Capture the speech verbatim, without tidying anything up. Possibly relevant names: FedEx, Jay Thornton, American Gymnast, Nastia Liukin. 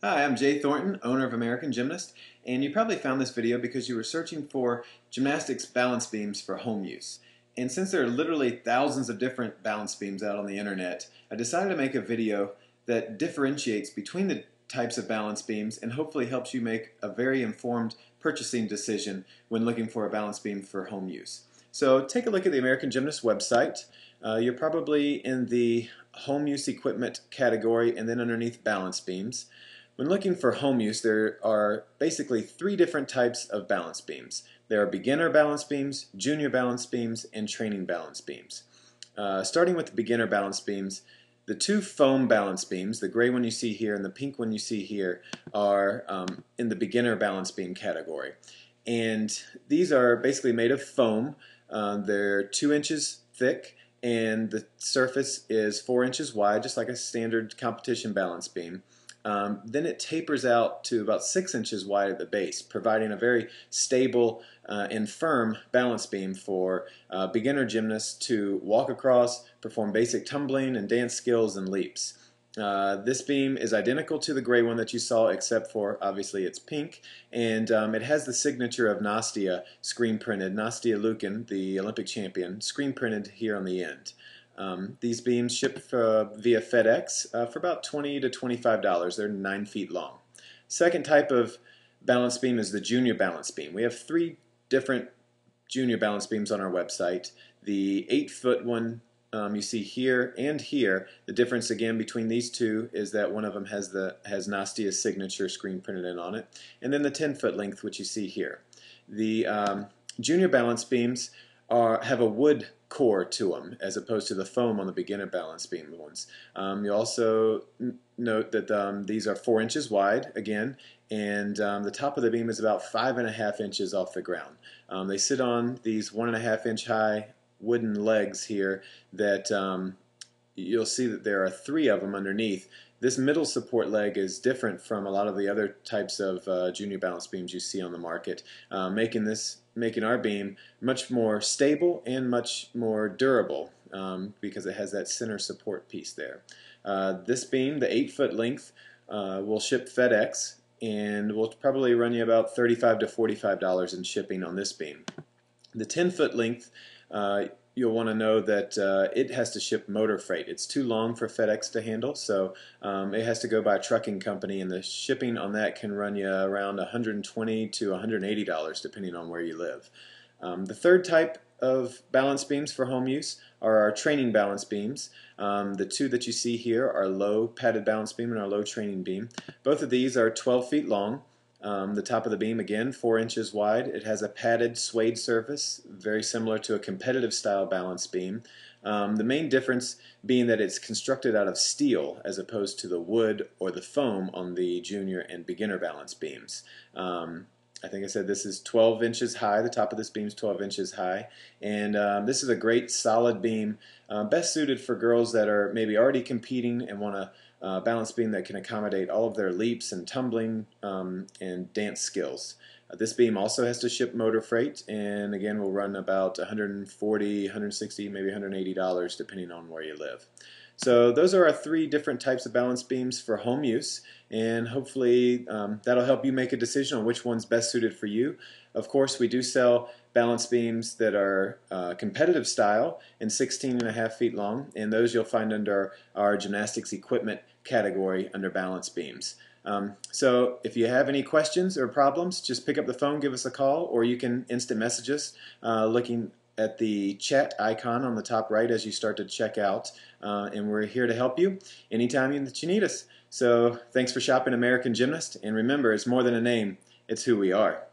Hi, I'm Jay Thornton, owner of American Gymnast, and you probably found this video because you were searching for gymnastics balance beams for home use. And since there are literally thousands of different balance beams out on the internet, I decided to make a video that differentiates between the types of balance beams and hopefully helps you make a very informed purchasing decision when looking for a balance beam for home use. So take a look at the American Gymnast website. Uh, you're probably in the home use equipment category and then underneath balance beams. When looking for home use, there are basically three different types of balance beams. There are beginner balance beams, junior balance beams, and training balance beams. Uh, starting with the beginner balance beams, the two foam balance beams, the gray one you see here and the pink one you see here, are um, in the beginner balance beam category. And these are basically made of foam. Uh, they're two inches thick, and the surface is four inches wide, just like a standard competition balance beam. Um, then it tapers out to about six inches wide at the base, providing a very stable uh, and firm balance beam for uh, beginner gymnasts to walk across, perform basic tumbling and dance skills and leaps. Uh, this beam is identical to the gray one that you saw, except for obviously it's pink, and um, it has the signature of Nastia screen printed, Nastia Liukin, the Olympic champion, screen printed here on the end. Um, these beams ship uh, via FedEx uh, for about twenty to twenty-five dollars. They're nine feet long. Second type of balance beam is the junior balance beam. We have three different junior balance beams on our website. The eight foot one um, you see here and here. The difference again between these two is that one of them has the has Nastia's signature screen printed in on it, and then the ten foot length which you see here. The um, junior balance beams are have a wood core to them, as opposed to the foam on the beginner balance beam ones. Um, you also note that um, these are four inches wide again, and um, the top of the beam is about five and a half inches off the ground. Um, they sit on these one and a half inch high wooden legs here that um, you'll see that there are three of them underneath. This middle support leg is different from a lot of the other types of uh, junior balance beams you see on the market, uh, making this making our beam much more stable and much more durable um, because it has that center support piece there. Uh, this beam, the eight foot length, uh, will ship FedEx and will probably run you about thirty-five to forty-five dollars in shipping on this beam. The ten foot length, uh, you'll want to know that uh, it has to ship motor freight. It's too long for FedEx to handle, so um, it has to go by a trucking company, and the shipping on that can run you around one hundred twenty to one hundred eighty dollars depending on where you live. Um, the third type of balance beams for home use are our training balance beams. Um, the two that you see here are low padded balance beam and our low training beam. Both of these are twelve feet long. Um, the top of the beam, again, four inches wide. It has a padded suede surface, very similar to a competitive style balance beam. Um, the main difference being that it's constructed out of steel as opposed to the wood or the foam on the junior and beginner balance beams. Um, I think I said this is twelve inches high. The top of this beam is twelve inches high, and um, this is a great solid beam, uh, best suited for girls that are maybe already competing and want to Uh, balance beam that can accommodate all of their leaps and tumbling um, and dance skills. Uh, this beam also has to ship motor freight, and again will run about one hundred forty, one hundred sixty, maybe one hundred eighty dollars depending on where you live. So those are our three different types of balance beams for home use, and hopefully um, that'll help you make a decision on which one's best suited for you. Of course, we do sell balance beams that are uh, competitive style and sixteen and a half feet long, and those you'll find under our gymnastics equipment category under balance beams. Um, so if you have any questions or problems, just pick up the phone, give us a call, or you can instant message us uh, looking at the chat icon on the top right as you start to check out, uh, and we're here to help you anytime that you need us. So thanks for shopping American Gymnast, and remember, it's more than a name, it's who we are.